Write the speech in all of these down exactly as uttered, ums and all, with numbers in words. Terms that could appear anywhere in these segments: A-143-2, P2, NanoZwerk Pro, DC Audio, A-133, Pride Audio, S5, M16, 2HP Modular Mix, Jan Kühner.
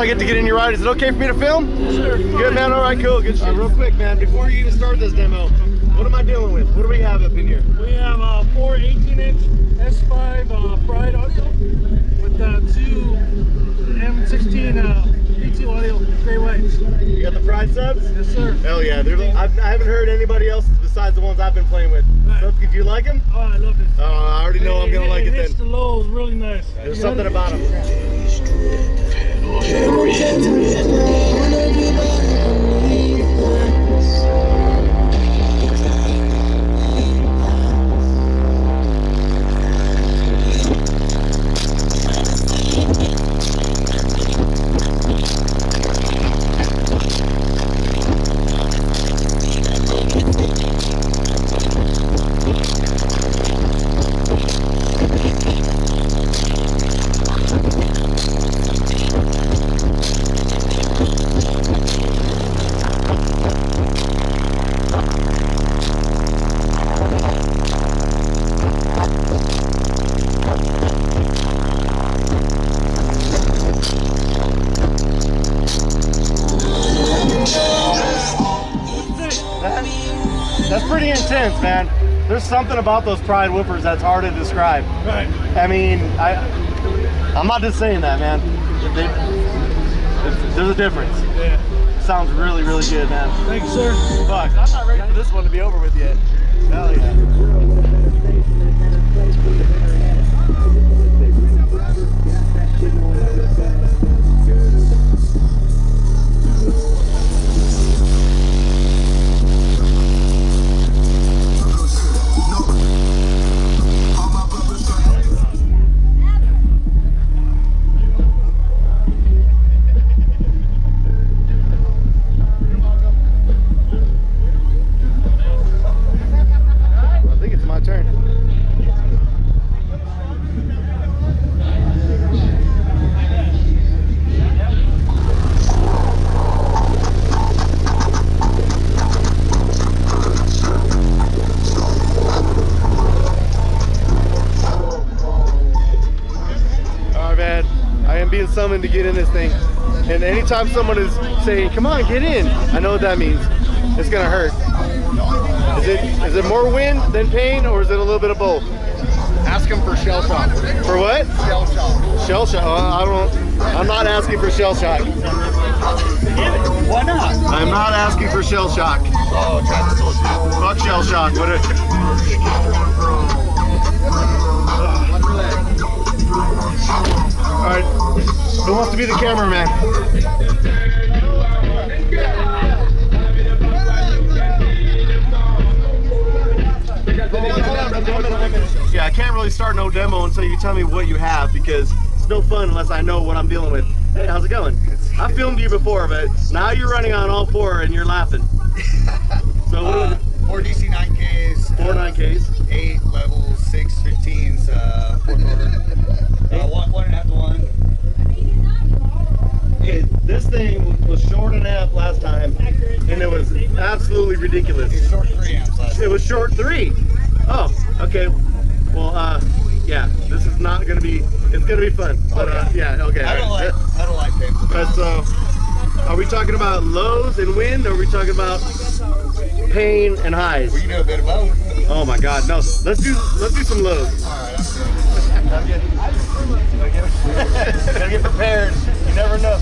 I get to get in your ride. Is it okay for me to film? Sure. Good, man. All right, cool. Good shit. Uh, real quick, man, before you even start this demo, what am I dealing with? What do we have up in here? We have uh, four eighteen inch S five uh, Pride Audio with uh, two M sixteen uh, P two audio gray whites. You got the Pride subs? Yes, sir. Hell yeah. I've, I haven't heard anybody else besides the ones I've been playing with. Right. So, do you like them? Oh, I love this. Oh, I already know it, I'm going to like it, it then. The low is really nice. There's you something about them. That's pretty intense, man. There's something about those Pride Whippers that's hard to describe. Right. I mean, I, I'm not just saying that, man. They, there's a difference. Yeah. It sounds really, really good, man. Thanks, sir. Fuck, I'm not ready for this one to be over with yet. Hell yeah. Being summoned to get in this thing, and anytime someone is saying, "Come on, get in," I know what that means. It's gonna hurt. Is it is it more wind than pain, or is it a little bit of both? Ask him for shell shock. For what? Shell shock. Shell shock. I don't. I'm not asking for shell shock. Why not? I'm not asking for shell shock. Oh, fuck shell shock. What a. All right, who wants to be the cameraman? Yeah, I can't really start no demo until you tell me what you have, because it's no fun unless I know what I'm dealing with. Hey, how's it going? I filmed you before, but now you're running on all four and you're laughing. So what uh, four D C nine Ks. Four uh, nine Ks. Eight levels, six fifteens, uh, four Uh, one, one and a half to one. Okay, this thing was short and a half last time, and it was absolutely ridiculous. It was short three amps last time. It was short three. Oh, okay. Well, uh, yeah, this is not gonna be. It's gonna be fun. But uh, yeah, okay. I don't like. I don't like things. But so, are we talking about lows and wind, or are we talking about pain and highs? We can do a bit of both. Oh my God, no. Let's do. Let's do some lows. All right, I'm good. I'm good. Gotta get prepared. You never know.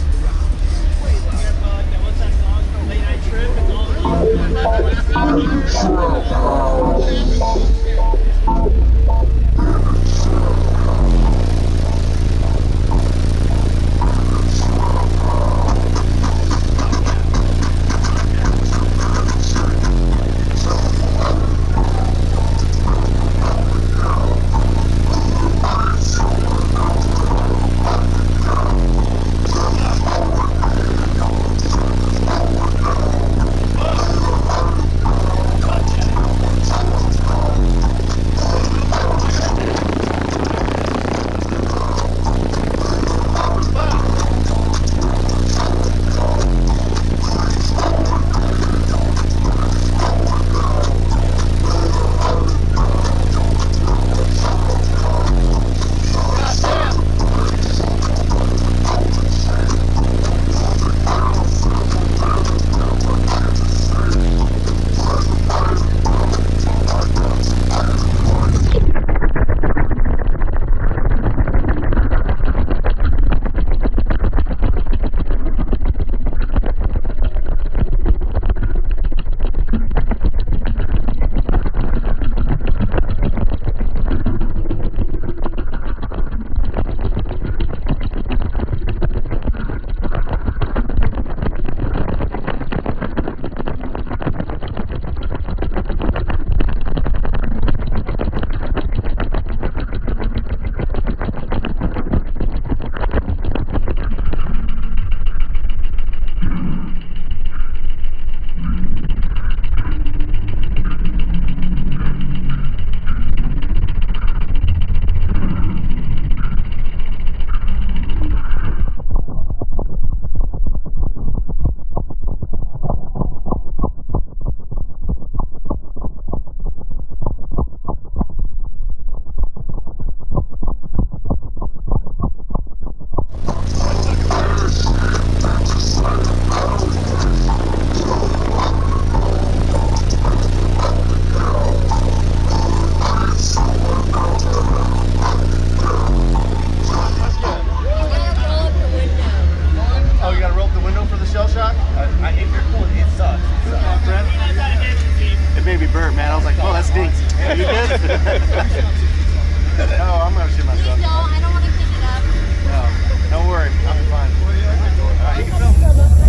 No, I'm going to shoot myself. Please don't. I don't want to pick it up. No, don't worry. I'll be fine. Alright, you can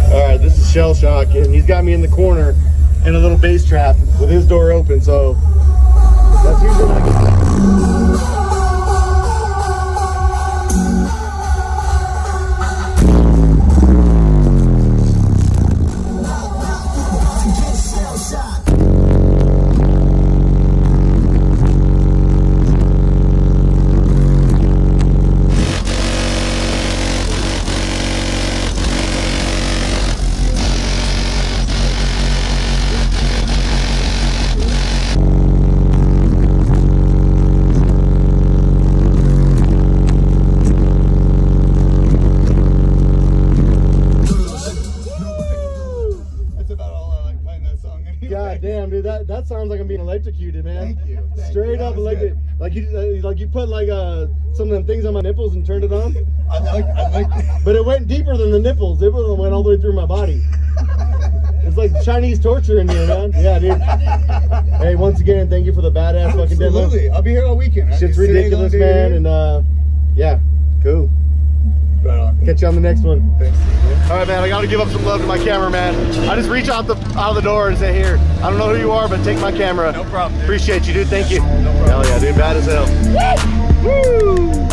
film. Alright, this is Shell Shock, and he's got me in the corner in a little bass trap with his door open, so that's usually what I get. That sounds like I'm being electrocuted, man. Thank you. Thank Straight you. up, like it, like you, like you put like uh some of them things on my nipples and turned it on. I like, I like. But it went deeper than the nipples. It went all the way through my body. It's like Chinese torture in here, man. Yeah, dude. Hey, once again, thank you for the badass fucking demo. Absolutely. I'll be here all weekend. Shit's ridiculous, man. And uh, yeah, cool. Right on. Catch you on the next one. Thanks. All right, man. I got to give up some love to my cameraman. I just reach out the out of the door and say, "Here, I don't know who you are, but take my camera." No problem. Dude. Appreciate you, dude. Thank you. No problem. Hell yeah, dude. Bad as hell. Woo! Woo!